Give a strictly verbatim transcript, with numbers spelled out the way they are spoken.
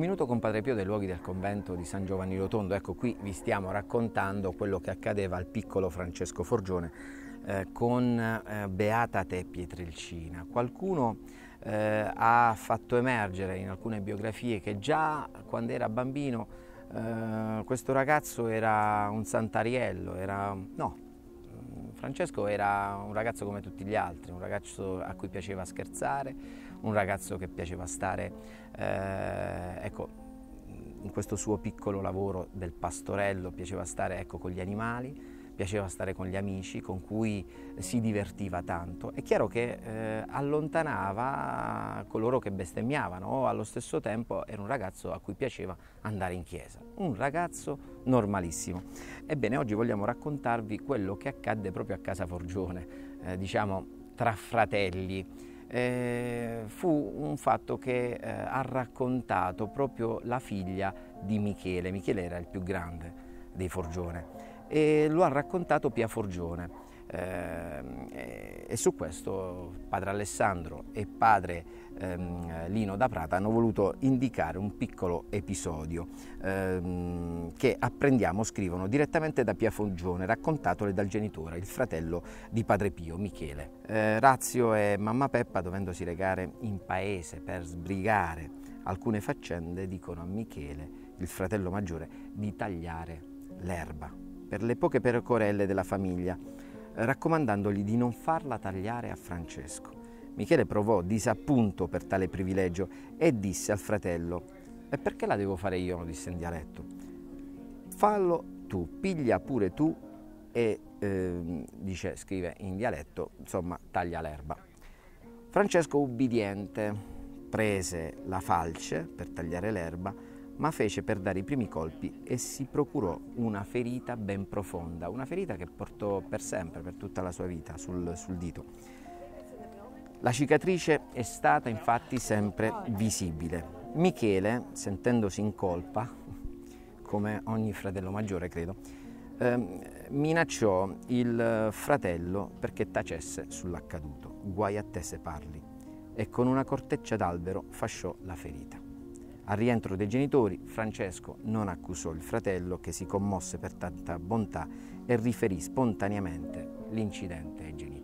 Un minuto con Padre Pio dei luoghi del convento di San Giovanni Rotondo. Ecco, qui vi stiamo raccontando quello che accadeva al piccolo Francesco Forgione eh, con eh, Beata Te Pietrelcina. Qualcuno eh, ha fatto emergere in alcune biografie che già quando era bambino eh, questo ragazzo era un santariello, era... no, Francesco era un ragazzo come tutti gli altri, un ragazzo a cui piaceva scherzare, un ragazzo che piaceva stare eh, ecco, in questo suo piccolo lavoro del pastorello, piaceva stare ecco, con gli animali, piaceva stare con gli amici con cui si divertiva tanto. È chiaro che eh, allontanava coloro che bestemmiavano, allo stesso tempo era un ragazzo a cui piaceva andare in chiesa, un ragazzo normalissimo. Ebbene, oggi vogliamo raccontarvi quello che accadde proprio a casa Forgione, eh, diciamo tra fratelli. Eh, fu un fatto che eh, ha raccontato proprio la figlia di Michele. Michele era il più grande dei Forgione. E lo ha raccontato Pia Forgione eh, e su questo padre Alessandro e padre ehm, Lino da Prata hanno voluto indicare un piccolo episodio ehm, che apprendiamo, scrivono, direttamente da Pia Forgione, raccontatole dal genitore, il fratello di Padre Pio, Michele. Eh, Razio e mamma Peppa, dovendosi recare in paese per sbrigare alcune faccende, dicono a Michele, il fratello maggiore, di tagliare l'erba per le poche pecorelle della famiglia, raccomandandogli di non farla tagliare a Francesco. Michele provò disappunto per tale privilegio e disse al fratello: «E perché la devo fare io?» lo disse in dialetto. «Fallo tu, piglia pure tu e», eh, dice, scrive in dialetto, insomma, «taglia l'erba». Francesco, ubbidiente, prese la falce per tagliare l'erba, ma fece per dare i primi colpi e si procurò una ferita ben profonda, una ferita che portò per sempre, per tutta la sua vita, sul, sul dito. La cicatrice è stata infatti sempre visibile. Michele, sentendosi in colpa, come ogni fratello maggiore credo, eh, minacciò il fratello perché tacesse sull'accaduto. «Guai a te se parli», e con una corteccia d'albero fasciò la ferita. Al rientro dei genitori, Francesco non accusò il fratello, che si commosse per tanta bontà e riferì spontaneamente l'incidente ai genitori.